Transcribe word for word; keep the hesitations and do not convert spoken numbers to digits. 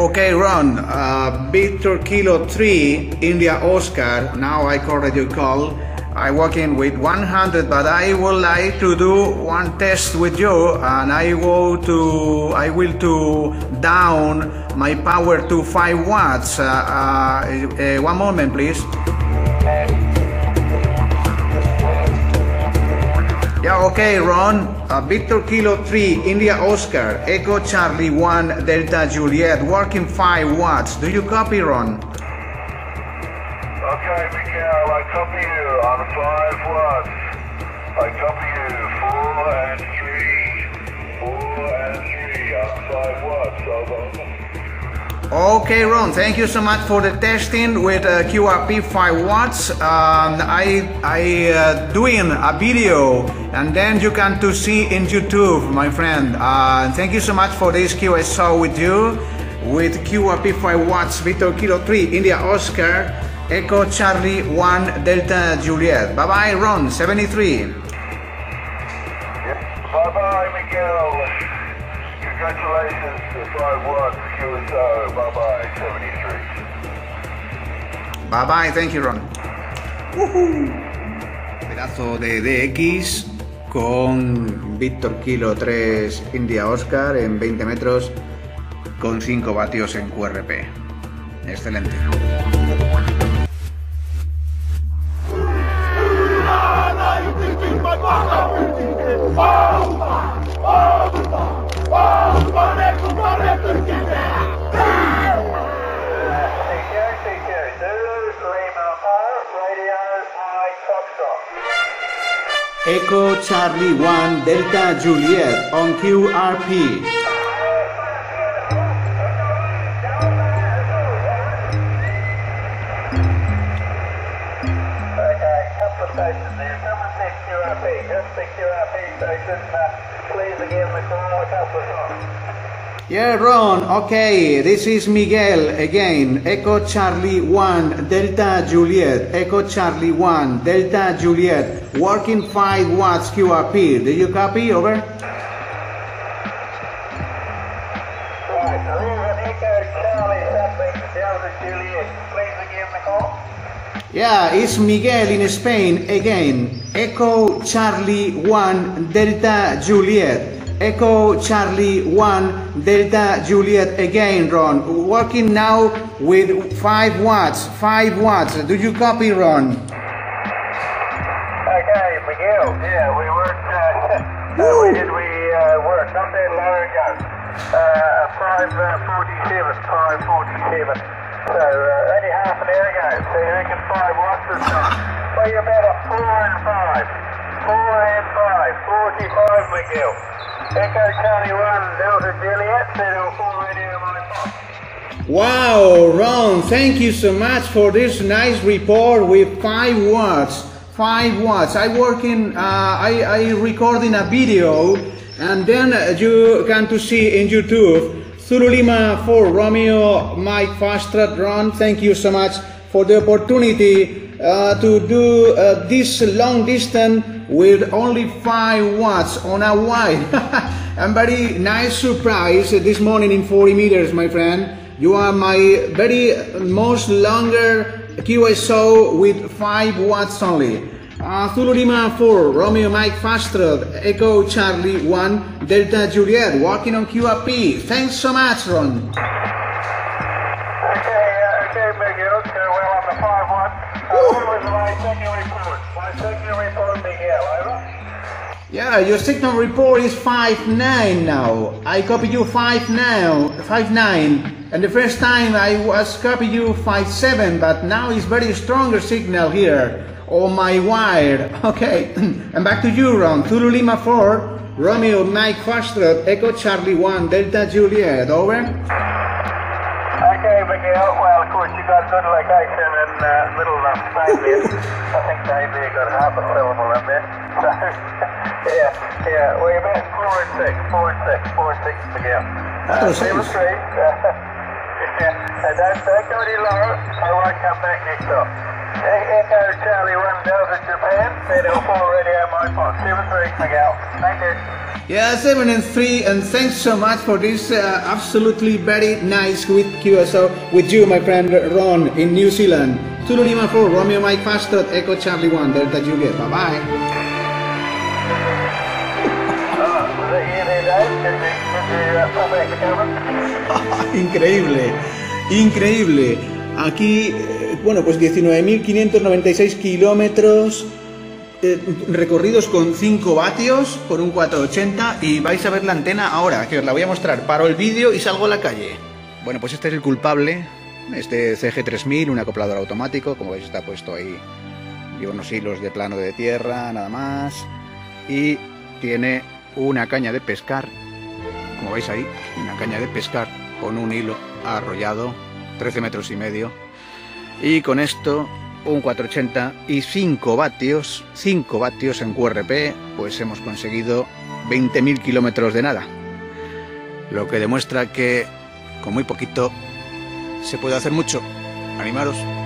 Okay, Ron, uh, Victor Kilo Three India Oscar, now I correct your call. I walk in with one hundred, but I would like to do one test with you, and I go to, I will to down my power to five watts. Uh, uh, uh, one moment, please. Yeah, okay, Ron. Uh, Victor Kilo Three India Oscar, Echo Charlie One Delta Juliet, working five watts. Do you copy, Ron? Okay, Miguel, I copy you on five watts. I copy you four and three, four and three on five watts. Over. Okay, Ron, thank you so much for the testing with uh, Q R P five watts. Um, I I uh, doing a video, and then you can to see in YouTube, my friend. Uh, thank you so much for this Q S O with you, with Q R P five watts, Victor Kilo Three India Oscar, Echo Charlie One Delta Juliet. Bye bye, Ron seventy-three. Yep. Bye bye, Miguel. Congratulations to five watts Q S O. Bye bye, seventy-three. Bye bye, thank you, Ron. Woohoo. Pedazo de D X con Victor Kilo Tres India Oscar en veinte metros con cinco vatios en Q R P. Excelente. Echo Charlie One Delta Juliet on Q R P. Okay, couple of stations there. Someone said Q R P. Just the Q R P station. Please again the call a couple of times. Yeah, Ron. Okay, this is Miguel again. Echo Charlie One Delta Juliet. Echo Charlie One Delta Juliet. Working five watts Q R P. Do you copy? Over. Right, so here's an Echo Charlie something Delta Juliet. Please again the call. Yeah, it's Miguel in Spain again. Echo Charlie One Delta Juliet. Echo Charlie One Delta Juliet again, Ron. Working now with five watts. Five watts. Do you copy, Ron? Okay, Miguel, yeah, we worked, uh, we did we uh, work not that long ago, five forty-seven, five forty-seven, so uh, only half an hour ago, so you reckon five watts or so. Well, you're about a four and five, four and five, forty-five, Miguel. Echo Charlie One Delta Juliet, Z L four radio my. Wow, Ron, thank you so much for this nice report with five watts. Five watts. I work in. Uh, I I recording a video, and then you can to see in YouTube. Zulu Lima for Romeo, Mike Fastrat, Ron. Thank you so much for the opportunity uh, to do uh, this long distance with only five watts on a wide. I'm very nice surprise this morning in forty meters, my friend. You are my very most longer Q S O with five watts only. Uh, Zulu Lima four, Romeo Mike Fastrat, Echo Charlie One Delta Juliet, working on Q R P. Thanks so much, Ron. Okay, uh, okay, Miguel, so well on the five one. Uh, what was my second report? My second report, Miguel, over. Yeah, your second report is five nine now. I copy you five now, five nine. And the first time I was copy you five seven, but now it's very stronger signal here on my wire. Okay, and back to you, Ron. Zulu Lima four, Romeo Mike Fastrat, Echo Charlie One Delta Juliet. Over. Okay, Miguel. Well, of course you got good location and uh, little enough time there. I think maybe you got half a syllable in there. So yeah, yeah, we're about four and six, four and six, four and six, Miguel. Uh, zero three. Yeah, and don't, don't go any lower, I won't come back next time. Echo Charlie One Delta Japan, Z L four radio, my box, seven three, Miguel. Thank you. Yes, Eminence three, and thanks so much for this uh, absolutely very nice with Q S O with you, my friend Ron in New Zealand. Zulu Lima four, Romeo Mike Fast, Echo Charlie One, Delta Juliet. Bye bye. Increíble, increíble. Aquí, bueno, pues diecinueve mil quinientos noventa y seis kilómetros Eh, recorridos con cinco vatios por un cuatro ochenta, y vais a ver la antena ahora, que os la voy a mostrar. Paro el vídeo y salgo a la calle. Bueno, pues este es el culpable, este C G tres mil, un acoplador automático, como veis está puesto ahí, lleva unos hilos de plano de tierra, nada más, y tiene una caña de pescar, como veis ahí, una caña de pescar con un hilo arrollado, trece metros y medio, y con esto un cuatro ochenta y cinco vatios, cinco vatios en Q R P, pues hemos conseguido veinte mil kilómetros de nada. Lo que demuestra que con muy poquito se puede hacer mucho. Animaros.